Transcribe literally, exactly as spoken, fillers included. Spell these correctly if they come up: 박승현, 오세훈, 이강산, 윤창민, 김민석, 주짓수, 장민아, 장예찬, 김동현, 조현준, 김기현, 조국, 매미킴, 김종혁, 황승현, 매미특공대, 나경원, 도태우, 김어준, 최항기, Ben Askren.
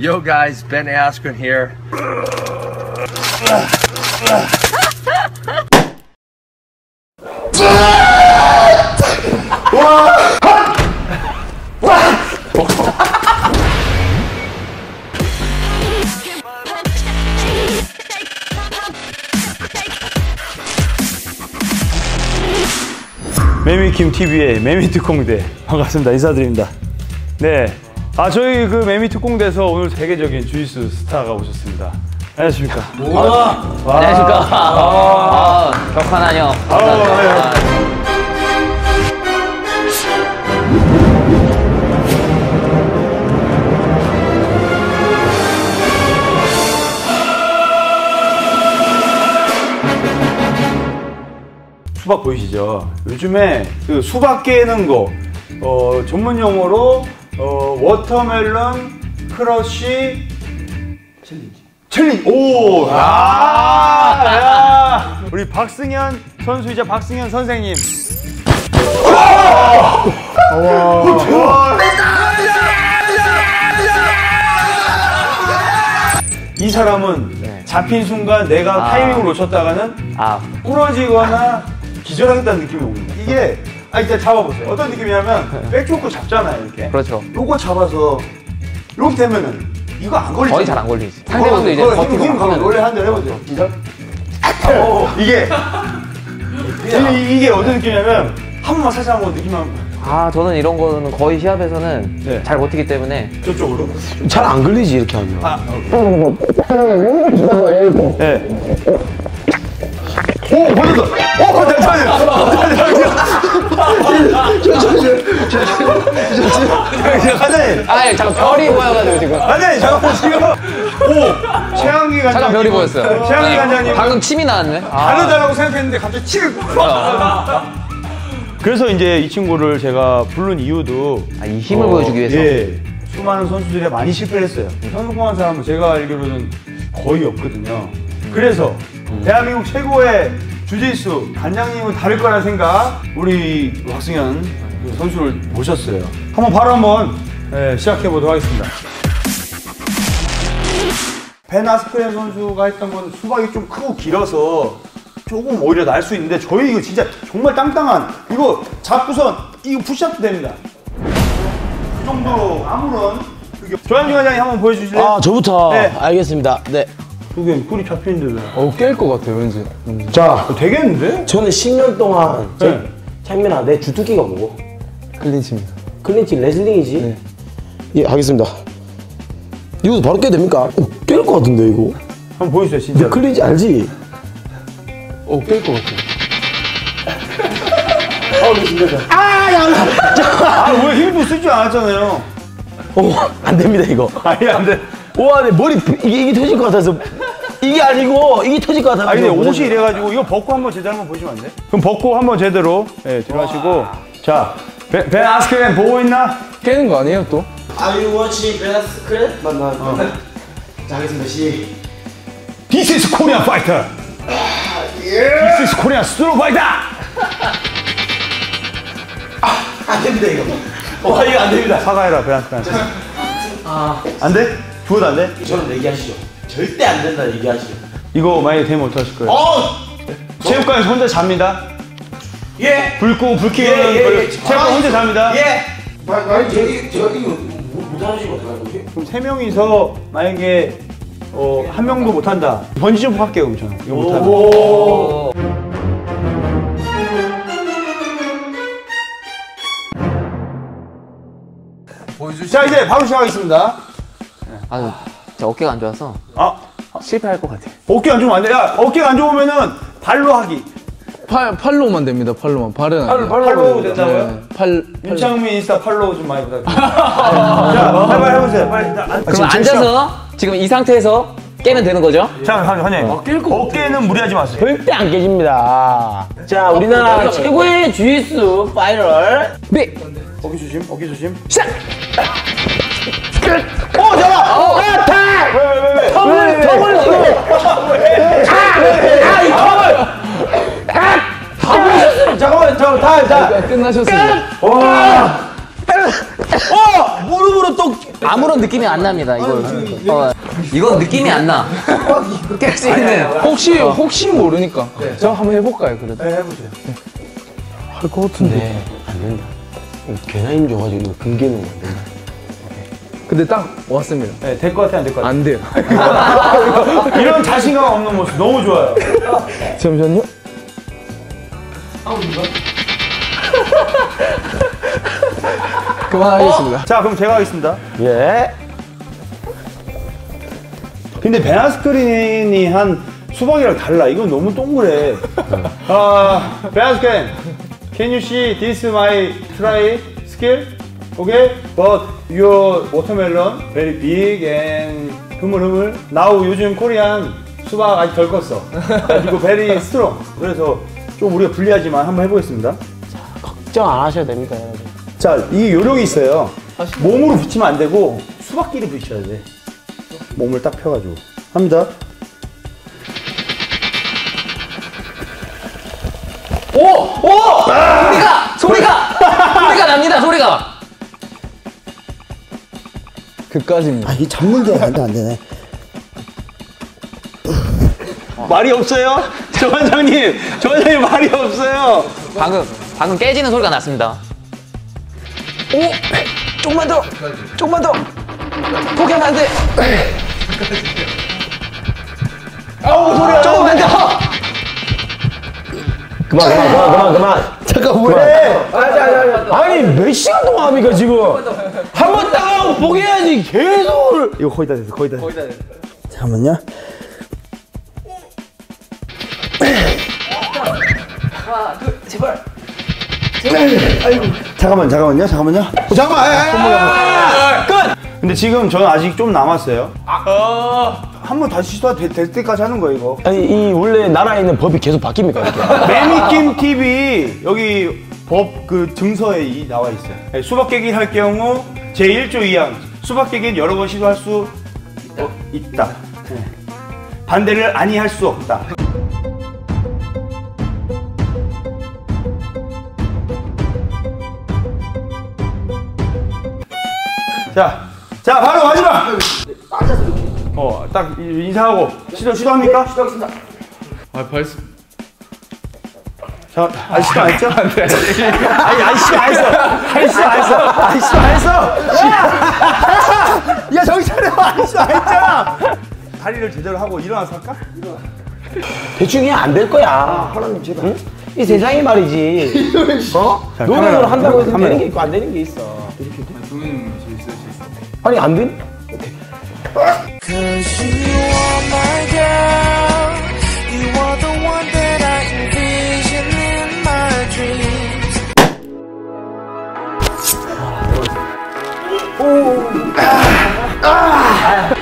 Yo guys, Ben Askren here. 매미킴 티비의 매미특공대 반갑습니다. 인사드립니다. 네, 아 저희 그 매미특공대에서 오늘 세계적인 주짓수 스타가 오셨습니다. 안녕하십니까? 아, 와. 안녕하십니까? 아, 격하나요? 아, 아, 아, 수박 보이시죠? 요즘에 그 수박 깨는 거 어, 전문 용어로 어, 워터멜론 크러쉬 챌린지. 챌린지. 오! 아! 야! 우리 박승현 선수이자 박승현 선생님. 와! 와! 이 사람은 네. 잡힌 순간 내가 아. 타이밍을 놓쳤다가는 아. 부러지거나 기절하겠다는 느낌이 옵니다. 이게 아 이제 잡아보세요. 어떤 느낌이냐면 백초코 잡잖아요 이렇게. 그렇죠. 요거 잡아서 이렇게 되면은 이거 안 걸리지. 거의 잘 안 걸리지. 상대방도 어, 이제 버티고 힘 가면 원래 한대 해보세요. 기절. 아, 어, 이게 이게 어떤 느낌이냐면 한 번만 살짝 한번 느낌만. 아 저는 이런 거는 거의 시합에서는 네. 잘 버티기 때문에 저쪽으로 잘 안 걸리지 이렇게 하면. 아. 네. 오! 걸렸어! 오! 잠시만요! 잠시만요! 잠시만요! 과장님! 아니 잠깐 별이 보여가지고 지금 과장님 잠깐 지금 오! 최항기 관장님 잠깐 별이 보였어요. 최항기 관장님 방금 침이 나왔네? 다르다라고 생각했는데 갑자기 침을 그래서 이제 이 친구를 제가 부른 이유도 아, 이 힘을 어, 보여주기 위해서? 예. 수많은 선수들이 많이 실패를 했어요. 성공한 사람은 제가 알기로는 거의 없거든요. 그래서 음. 대한민국 최고의 주짓수 단장님은 다를 거라는 생각 우리 황승현 선수를 모셨어요. 한번 바로 한번 예, 시작해 보도록 하겠습니다. 벤 아스크렌 선수가 했던 건 수박이 좀 크고 길어서 조금 오히려 날 수 있는데 저희 이거 진짜 정말 땅땅한 이거 잡고서 이거 푸시업도 됩니다. 그 정도로 아무런 조현준 과장님 한번 보여주실래요? 아 저부터 네. 알겠습니다. 네. 그게 꿀이 잡히는데 왜? 어우 깰 것 같아 왠지. 음. 자 되겠는데? 저는 십 년 동안 제, 네. 장민아 내 주특기가 뭐고? 클린치입니다. 클린치 레슬링이지? 네. 예 하겠습니다. 이거 바로 깨야 됩니까? 어, 깰 것 같은데 이거? 한번 보여주세요 진짜. 네, 클린치 알지? 어 깰 것 같아. 아우 힘들다. 아 야! 아 왜 힘도 쓰지 않았잖아요. 어 안 됩니다 이거. 아니 안 돼. 와 내 머리 이게, 이게 터질 것 같아서. 이게 아니고 이게 터질 것 같아서. 아니 근데 옷이 이래가지고 이거 벗고 한번 제대로 한번 보시면 안 돼? 그럼 벗고 한번 제대로 예, 들어가시고 자 벤 아스크렌 보고 있나? 깨는 거 아니에요 또? Are you watching Ben Askren? 맞나? 어. 자 하겠습니다 시 This is Korean fighter! Yeah. This is Korean slow fighter! 아! 안 됩니다 이거 와 이거 안 됩니다 사과해라 벤 아스크렌 아... 안 돼? 두어도 안 돼? 저는 얘기하시죠. 절대 안 된다 얘기하시죠. 이거 만약에 되면 어떡하실 거예요? 어! 체육관에서 혼자 잡니다. 예! 불 끄고 불 켜고 예, 예, 예. 체육관 혼자 잡니다. 예! 만약에 저기, 저기 못하시면 어떡할 거지? 그럼 세 명이서 만약에 어, 한 명도 못한다. 번지점프 할게요 그럼 저는. 이거 못한다. 자 이제 바로 시작하겠습니다. 아, 진짜 어깨가 안 좋아서 아, 실패할 것 같아. 어깨 안 좋으면 안 돼. 야, 어깨가 안 좋으면은 발로 하기. 팔, 팔로만 됩니다. 팔로만. 발은 안 돼요. 팔로 됐다고요? 네. 팔. 윤창민 인스타 팔로우 좀 많이 부탁드립니다. 자, 빨리 해보세요. 빨리. 아, 그럼 앉아서 지금 이 상태에서 깨면 되는 거죠? 자, 한님 어, 어깨는 무리하지 마세요. 절대 안 깨집니다. 자, 우리나라 어, 최고의 주짓수 파이널. 네. 어깨 조심, 어깨 조심. 시작. 오! 잡아! 아타! 왜왜왜 텀을! 텀을! 아! 이 텀을! 아! 텀을! 잠깐만 잠깐만 다! 다! 끝나셨어요. 와! 어! 무릎으로 또! 아무런 이건 느낌이 안 납니다. 이건 어, 이건 느낌이 안 나. 택시 있는. 혹시 혹시 모르니까. 네. 저 한번 해볼까요, 그래도? 네, 해보세요. 네. 할 것 같은데. 네. 안 된다. 괜한 힘 줘가지고 금괴는 안 된다. 근데 딱 왔습니다. 네, 될 것 같아, 안 될 것 같아? 안 돼요. 이런 자신감 없는 모습 너무 좋아요. 잠시만요. 하고 있는 거야? 그만하겠습니다. 어? 자, 그럼 제가 하겠습니다. 예. 근데 벤 아스크린이 한 수박이랑 달라. 이건 너무 동그래. 아, 벤 아스크린, can you see this my try skill? Okay, but your watermelon very big and 흐물흐물. Now 요즘 코리안 수박 아직 덜 컸어. 그리고 very strong. 그래서 좀 우리가 불리하지만 한번 해보겠습니다. 자, 걱정 안 하셔도 됩니다, 여러분. 자, 이게 요령이 있어요. 몸으로 붙이면 안 되고 수박끼리 붙여야 돼. 몸을 딱 펴가지고 합니다. 오! 오! 아! 소리가! 소리가! 소리가 납니다, 소리가! 그까지입니다. 아, 이 잡물도 안 돼, 안 되네. 말이 없어요? 조 원장님! 조 원장님 말이 없어요! 방금, 방금 깨지는 소리가 났습니다. 오! 조금만 더! 조금만 더! 포기하면 안 돼! 아우, 소리야! 조금만 더! 그만, 그만, 그만, 그만, 그만! 잠깐, 왜? 아니, 아니, 아니. 아니, 몇 시간 동안 합니까, 지금? 한 번 따가워 포기해야지, 계속! 이거 거의 다 됐어, 거의 다 됐어. 거의 다 됐어. 잠깐만요. 하나, 둘, 제발! 제발! 아이고. 잠깐만, 잠깐만요, 잠깐만요. 어, 잠깐만! 아, 끝! 근데 지금 저는 아직 좀 남았어요. 아, 어. 한 번 다시 시도가 될 때까지 하는 거예요, 이거. 아니, 이 원래 나라에 있는 법이 계속 바뀝니까? 매미킴 티비, 여기 법 그 증서에 이 나와 있어요. 네, 수박 깨기를 할 경우 제일 조 이항, 수박 깨기는 여러 번 시도할 수 있다. 어, 있다. 네. 반대를 아니 할 수 없다. 자, 자, 바로 마지막! 빠져서 이렇게. 어, 딱 인사하고. 시도, 시도합니까? 네, 시도하겠습니다. 아, 벌써. 자, 아, 시도 안 했죠? 안 돼. 아니, 아니, 시도 안 했어. 아니, 시도 안 했어. 아니, 시도 안 했어. 야, 정신 차려. 아니, 시도 안 했잖아. 다리를 제대로 하고 일어나서 할까? 일어나. 대충 그냥 안 될 거야. 아, 하나님, 제발. 응? 이 세상이 말이지. 어? 노력을 한다고 해서 되는 게 있고 안 되는 게 있어. 이렇게. 동현님. 아니, 안 된? 오케이. 오! 아! 아!